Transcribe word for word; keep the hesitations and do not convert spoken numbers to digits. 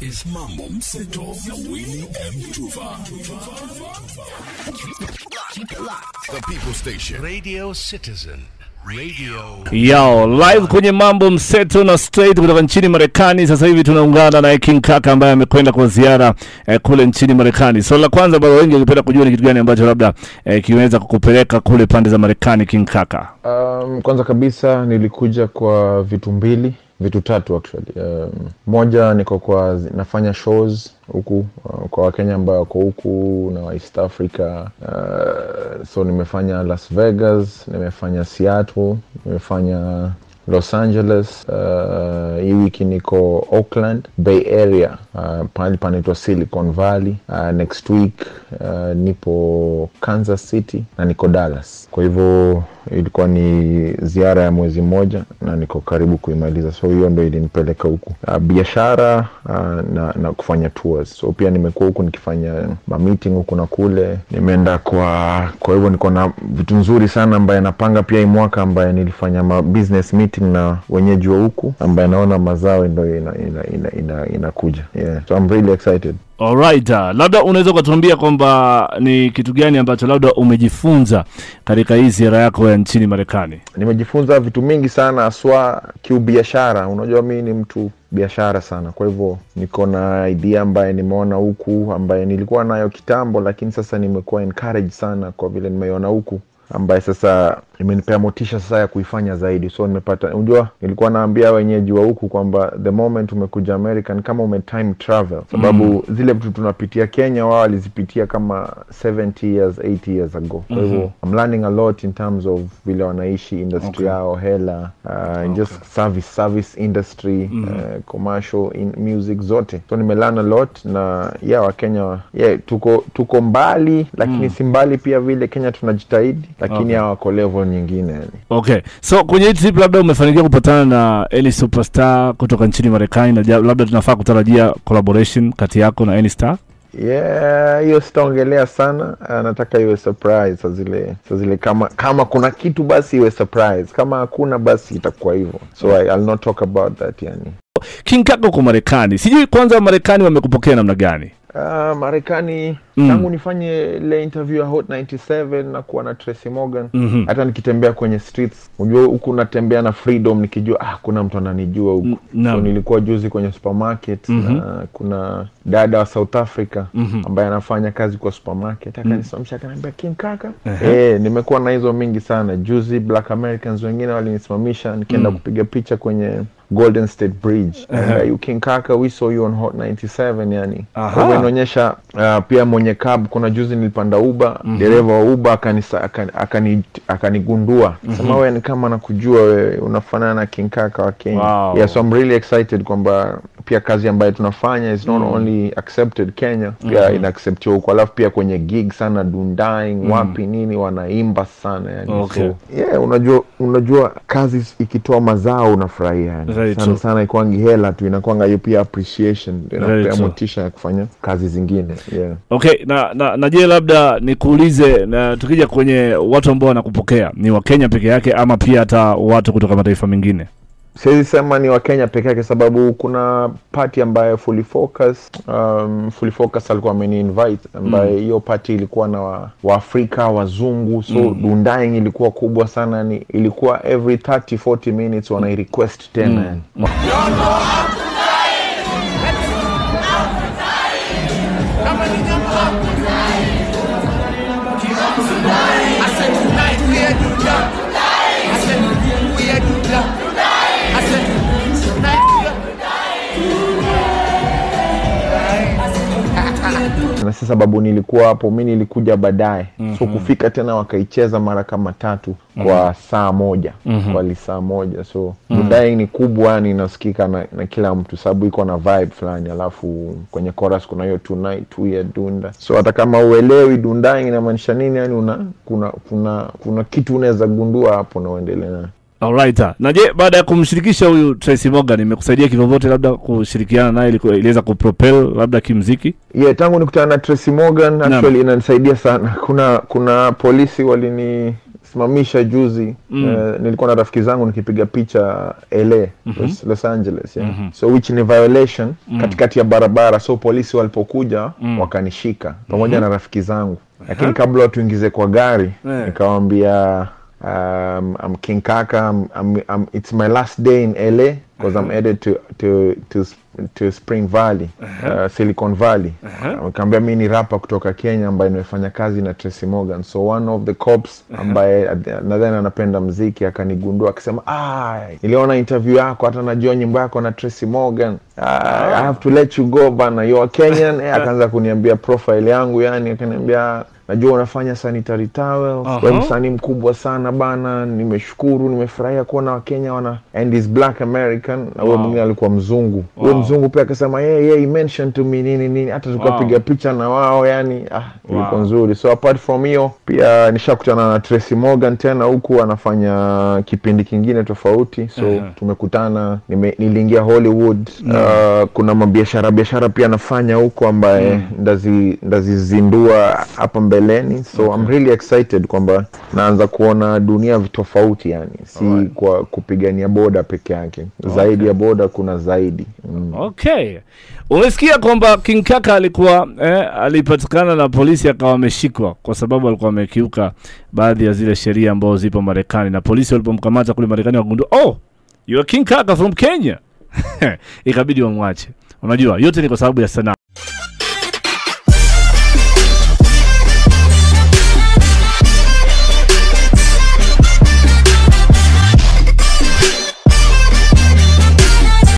is Mambo Mseto, Winnie M. The People Station, Radio Citizen. Radio. Yo, live kwenye Mambo Mseto na straight kutoka nchini Marekani. Sasa hivi tunaungana na King Kaka ambaye amekwenda kwa ziara eh, kule nchini Marekani. So la kwanza bado wengi wangependa kujua ni kitu gani ambacho labda eh, kiweza kukupeleka kule pande za Marekani, King Kaka. Um, kwanza kabisa nilikuja kwa vitu mbili, vitu tatu actually. Um, moja niko kwa nafanya shows huku uh, kwa Wakenya ambao wako huku na East Africa. Uh, so nimefanya Las Vegas, nimefanya Seattle, nimefanya Los Angeles, uh, hii wiki niko Oakland Bay Area, uh, pahali panaitwa Silicon Valley. Uh, next week uh, nipo Kansas City na niko Dallas. Kwa hivyo ilikuwa ni ziara ya mwezi moja na niko karibu kuimaliza. So hiyo ndio ilinipeleka huku. Uh, biashara uh, na, na kufanya tours. So pia nimekuwa huku nikifanya ma meeting huku na kule. Nimeenda kwa kwa hivyo niko na vitu nzuri sana ambaye napanga pia hii mwaka, ambaye nilifanya ma business meeting na wenyeji wa huku ambaye naona mazao ndio inakuja. Ina, ina, ina, ina yeah. So I'm really excited. Alright, uh, labda unaweza kutuambia kwamba ni kitu gani ambacho labda umejifunza katika hii ziara yako ya nchini Marekani? Nimejifunza vitu mingi sana haswa kiubiashara. Unajua mimi ni mtu biashara sana. Kwa hivyo niko na idea ambaye nimeona huku ambaye nilikuwa nayo kitambo, lakini sasa nimekuwa encouraged sana kwa vile nimeona huku, ambaye sasa imenipea motisha sasa ya kuifanya zaidi. So nimepata, unajua nilikuwa naambia wenyeji wa huku kwamba the moment umekuja American kama ume time travel, sababu mm. zile vitu tunapitia Kenya wao walizipitia kama seventy years eighty years ago. So mm -hmm. I'm learning a lot in terms of vile wanaishi industry yao, okay. hela uh, okay. just service service industry, mm -hmm. uh, commercial in music zote. So nimelearn a lot na yeah, wa Kenya yeah, tuko tuko mbali lakini mm. si mbali pia vile Kenya tunajitahidi, lakini okay. hawako level nyingine. Okay. So kwenye trip labda umefanikiwa kupatana na any superstar kutoka nchini Marekani na labda tunafaa kutarajia collaboration kati yako na any star? Yeah, hiyo sitaongelea sana. Nataka iwe surprise sa zile, sa zile kama kama kuna kitu basi iwe surprise. Kama hakuna basi itakuwa hivyo. So I, I'll not talk about that yani. King Kaka kwa Marekani. Sijui kwanza Marekani wamekupokea namna gani? Uh, Marekani mm. tangu nifanye ile interview ya Hot ninety-seven na kuwa na Tracy Morgan, mm -hmm. hata nikitembea kwenye streets unajua huku natembea na freedom, nikijua ah kuna mtu ananijua huku. No. So nilikuwa juzi kwenye supermarket, mm -hmm. na kuna dada wa South Africa mm -hmm. ambaye anafanya kazi kwa supermarket akanisamsha, mm -hmm. akaniambia King Kaka, uh -huh. eh nimekuwa na hizo mingi sana. Juzi Black Americans wengine walinisimamisha nikaenda mm -hmm. kupiga picha kwenye Golden State Bridge. Uh -huh. uh, you King Kaka, we saw you on Hot ninety-seven yani. Kwa inaonyesha uh, pia mwenye cab, kuna juzi nilipanda Uber, mm -hmm. dereva wa Uber akanisa akani akanigundua. Mm -hmm. Sema wewe ni kama nakujua wewe, unafanana na King Kaka wa Kenya. Wow. Yeah, so I'm really excited kwamba pia kazi ambayo tunafanya is not mm -hmm. only accepted Kenya, pia mm -hmm. ina accept huko. Alafu pia kwenye gig sana Dundaing, mm -hmm. wapi nini wanaimba sana yani. Okay. So yeah, unajua unajua kazi ikitoa mazao unafurahia yani. Very sana true. Sana ikuangi hela tu, inakuanga hiyo pia appreciation, inapea motisha ya kufanya kazi zingine. Yeah. Okay, na na, na je labda nikuulize, na tukija kwenye watu ambao wanakupokea ni wa Kenya peke yake ama pia hata watu kutoka mataifa mengine? Siwezi sema ni wa Kenya peke yake sababu kuna party ambayo fully focus um, fully focus alikuwa ameni invite ambayo hiyo mm. party ilikuwa na wa, wa Afrika, wazungu. So mm. Dundaing ilikuwa kubwa sana, ni ilikuwa every thirty forty minutes wana request tena. Mm. Na sasa sababu nilikuwa hapo, mimi nilikuja baadaye. Mm -hmm. So kufika tena wakaicheza mara kama tatu kwa mm -hmm. saa moja, mm -hmm. kwa saa moja. So mm -hmm. Dundaing ni kubwa, ni inasikika na, na kila mtu sababu iko na vibe fulani. Alafu kwenye chorus kuna hiyo tonight we are Dunda. So hata kama uelewi Dundaing inamaanisha nini yani, una kuna kuna kuna kitu unaweza gundua hapo na uendelee nayo. Alright. Na je baada ya kumshirikisha huyu Tracy Morgan imekusaidia kivyovyote labda kushirikiana naye ili iweza kupropel labda kimuziki? Yeah, tangu nikutana na Tracy Morgan actually inanisaidia sana. Kuna kuna polisi walini nilisimamisha juzi, mm. uh, nilikuwa na rafiki zangu nikipiga picha L A, mm -hmm. Los, Los Angeles, yeah. mm -hmm. So which ni violation, mm. katikati ya barabara, so polisi walipokuja, mm. wakanishika pamoja, mm -hmm. na rafiki zangu. Lakini kabla watu ingize kwa gari, yeah. nikawaambia um I'm King Kaka, I'm, I'm, I'm it's my last day in L A because uh -huh. I'm headed to to to to Spring Valley, uh -huh. uh, Silicon Valley. Uh -huh. Nikamwambia mimi ni rapper kutoka Kenya ambaye nimefanya kazi na Tracy Morgan. So one of the cops ambaye uh -huh. nadhani anapenda muziki akanigundua akisema, "Ah, niliona interview yako hata najua nyimbo yako na Tracy Morgan. Uh, I have to let you go bana. You are Kenyan." Eh, akaanza kuniambia profile yangu, yani akaniambia, "Najua unafanya sanitary towel, uh -huh. msanii mkubwa sana bana, nimeshukuru, nimefurahia kuona Wakenya wana and is black American." Na huyo mwingine alikuwa mzungu. Huyo wow. mzungu pia akasema, "Yeye yeah, yeah, he mentioned to me nini nini." Hata tukapiga wow. picha na wao, yani ah wow. ilikuwa nzuri. So apart from hiyo, pia nishakutana na Tracy Morgan tena huku anafanya kipindi kingine tofauti. So uh -huh. tumekutana, niliingia Hollywood. Uh -huh. uh, kuna mabiashara biashara pia anafanya huko ambaye uh -huh. ndazi ndazizindua hapa mbeleni. So okay. I'm really excited kwamba naanza kuona dunia vitofauti, yani si right. kwa kupigania boda peke yake, okay. zaidi ya boda kuna zaidi. mm. Okay, ulisikia kwamba King Kaka alikuwa eh, alipatikana na polisi akawa ameshikwa kwa sababu alikuwa amekiuka baadhi ya zile sheria ambazo zipo Marekani, na polisi walipomkamata kule Marekani wakagundua, "Oh, you are King Kaka from Kenya." Ikabidi wamwache. Unajua yote ni kwa sababu ya sanaa.